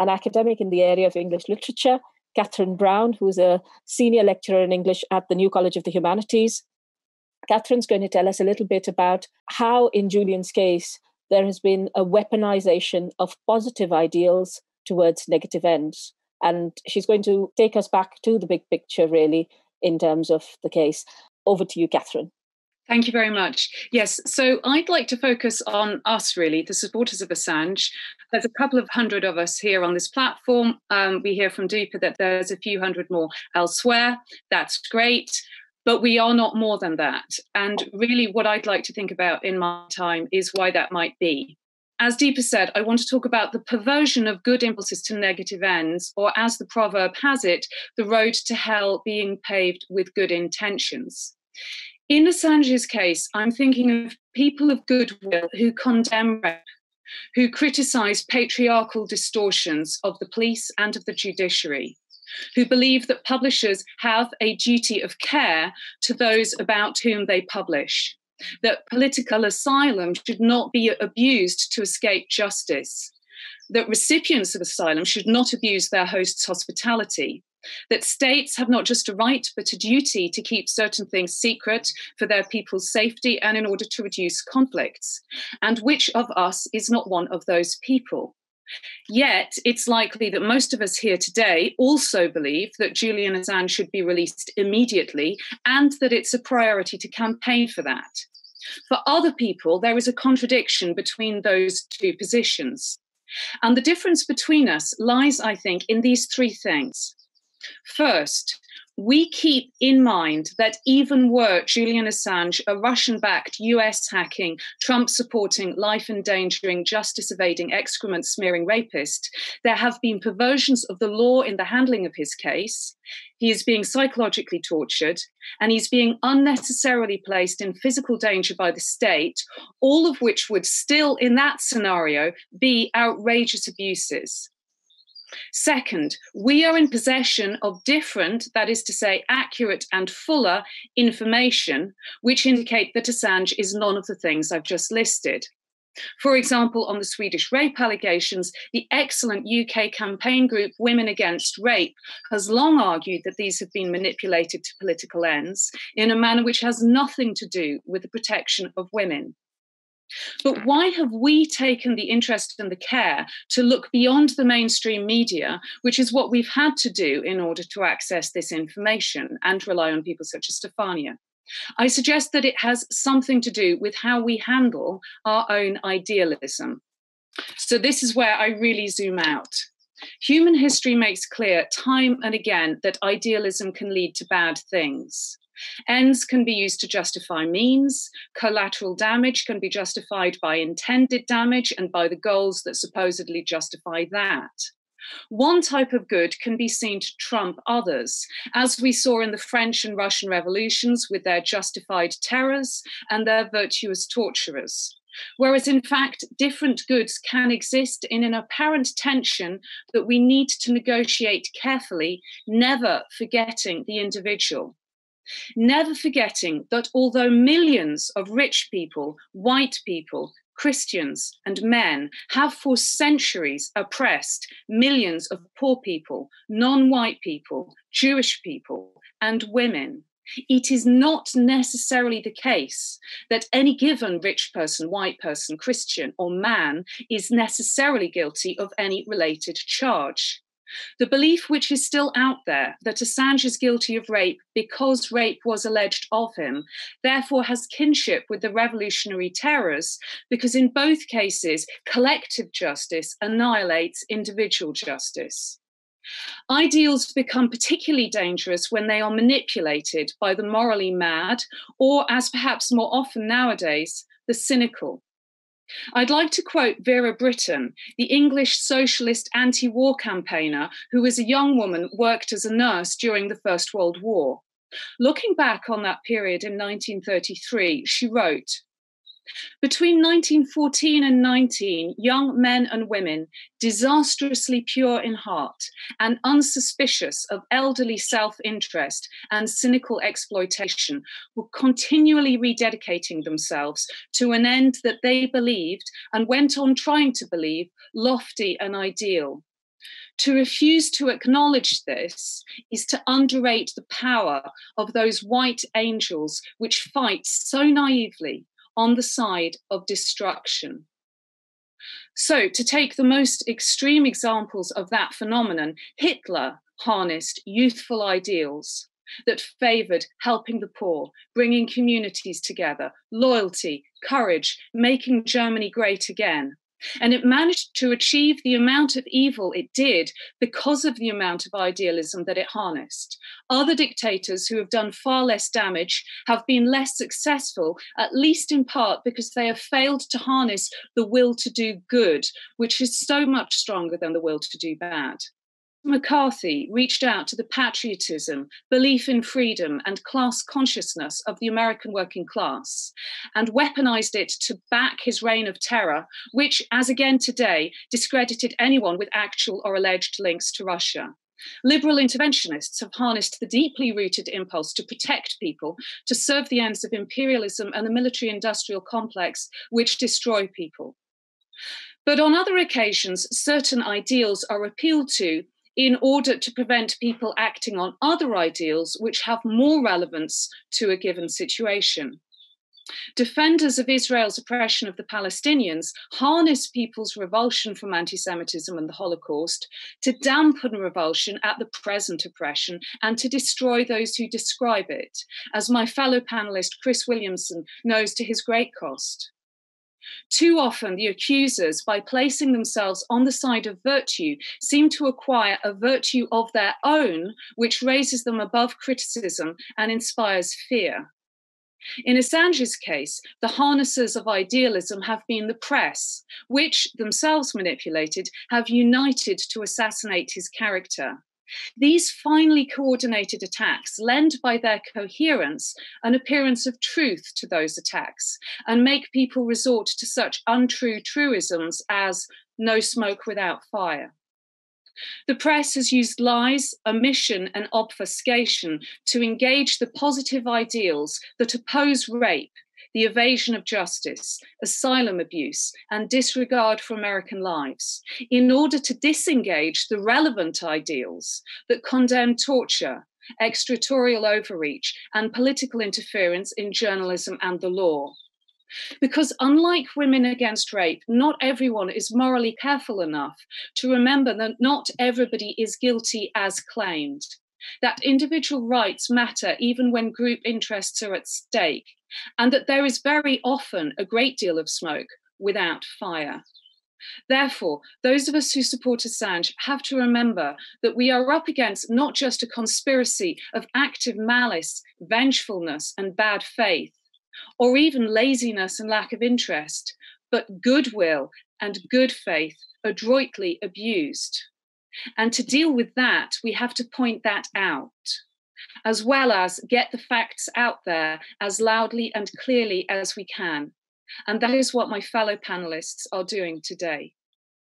an academic in the area of English literature, Catherine Brown, who's a senior lecturer in English at the New College of the Humanities. Catherine's going to tell us a little bit about how, in Julian's case, there has been a weaponization of positive ideals towards negative ends. And she's going to take us back to the big picture, really, in terms of the case. Over to you, Catherine. Thank you very much. Yes, so I'd like to focus on us, really, the supporters of Assange. There's a couple of hundred of us here on this platform. We hear from Deepa that there's a few hundred more elsewhere. That's great. But we are not more than that. And really what I'd like to think about in my time is why that might be. As Deepa said, I want to talk about the perversion of good impulses to negative ends, or as the proverb has it, the road to hell being paved with good intentions. In Assange's case, I'm thinking of people of goodwill who condemn rape, who criticise patriarchal distortions of the police and of the judiciary, who believe that publishers have a duty of care to those about whom they publish, that political asylum should not be abused to escape justice, that recipients of asylum should not abuse their host's hospitality, that states have not just a right but a duty to keep certain things secret for their people's safety and in order to reduce conflicts, and which of us is not one of those people? Yet, it's likely that most of us here today also believe that Julian Assange should be released immediately and that it's a priority to campaign for that. For other people, there is a contradiction between those two positions. And the difference between us lies, I think, in these three things. First, we keep in mind that even were Julian Assange a Russian-backed, US-hacking, Trump-supporting, life-endangering, justice-evading, excrement-smearing rapist, there have been perversions of the law in the handling of his case. He is being psychologically tortured, and he's being unnecessarily placed in physical danger by the state, all of which would still, in that scenario, be outrageous abuses. Second, we are in possession of different, that is to say, accurate and fuller information, which indicate that Assange is none of the things I've just listed. For example, on the Swedish rape allegations, the excellent UK campaign group Women Against Rape has long argued that these have been manipulated to political ends in a manner which has nothing to do with the protection of women. But why have we taken the interest and the care to look beyond the mainstream media, which is what we've had to do in order to access this information and rely on people such as Stefania? I suggest that it has something to do with how we handle our own idealism. So this is where I really zoom out. Human history makes clear time and again that idealism can lead to bad things. Ends can be used to justify means, collateral damage can be justified by intended damage and by the goals that supposedly justify that. One type of good can be seen to trump others, as we saw in the French and Russian revolutions with their justified terrors and their virtuous torturers. Whereas in fact, different goods can exist in an apparent tension that we need to negotiate carefully, never forgetting the individual. Never forgetting that although millions of rich people, white people, Christians and men have for centuries oppressed millions of poor people, non-white people, Jewish people and women, it is not necessarily the case that any given rich person, white person, Christian or man is necessarily guilty of any related charge. The belief which is still out there that Assange is guilty of rape because rape was alleged of him, therefore has kinship with the revolutionary terrors, because in both cases, collective justice annihilates individual justice. Ideals become particularly dangerous when they are manipulated by the morally mad, or as perhaps more often nowadays, the cynical. I'd like to quote Vera Brittain, the English socialist anti-war campaigner who as a young woman worked as a nurse during the First World War. Looking back on that period in 1933, she wrote, "Between 1914 and 19, young men and women, disastrously pure in heart and unsuspicious of elderly self-interest and cynical exploitation, were continually rededicating themselves to an end that they believed and went on trying to believe lofty and ideal, To refuse to acknowledge this is to underrate the power of those white angels which fight so naively on the side of destruction. So, to take the most extreme examples of that phenomenon, Hitler harnessed youthful ideals that favoured helping the poor, bringing communities together, loyalty, courage, making Germany great again. And it managed to achieve the amount of evil it did because of the amount of idealism that it harnessed. Other dictators who have done far less damage have been less successful, at least in part because they have failed to harness the will to do good, which is so much stronger than the will to do bad. McCarthy reached out to the patriotism, belief in freedom, and class consciousness of the American working class and weaponized it to back his reign of terror, which, as again today, discredited anyone with actual or alleged links to Russia. Liberal interventionists have harnessed the deeply rooted impulse to protect people, to serve the ends of imperialism and the military-industrial complex, which destroy people. But on other occasions, certain ideals are appealed to in order to prevent people acting on other ideals which have more relevance to a given situation. Defenders of Israel's oppression of the Palestinians harness people's revulsion from anti-Semitism and the Holocaust to dampen revulsion at the present oppression and to destroy those who describe it, as my fellow panelist Chris Williamson knows to his great cost. Too often, the accusers, by placing themselves on the side of virtue, seem to acquire a virtue of their own, which raises them above criticism and inspires fear. In Assange's case, the harnessers of idealism have been the press, which, themselves manipulated, have united to assassinate his character. These finely coordinated attacks lend by their coherence an appearance of truth to those attacks and make people resort to such untrue truisms as no smoke without fire. The press has used lies, omission, and obfuscation to engage the positive ideals that oppose rape, the evasion of justice, asylum abuse, and disregard for American lives, in order to disengage the relevant ideals that condemn torture, extraterritorial overreach, and political interference in journalism and the law. Because unlike Women Against Rape, not everyone is morally careful enough to remember that not everybody is guilty as claimed, that individual rights matter even when group interests are at stake, and that there is very often a great deal of smoke without fire. Therefore, those of us who support Assange have to remember that we are up against not just a conspiracy of active malice, vengefulness, and bad faith, or even laziness and lack of interest, but goodwill and good faith adroitly abused. And to deal with that, we have to point that out, as well as get the facts out there as loudly and clearly as we can. And that is what my fellow panelists are doing today.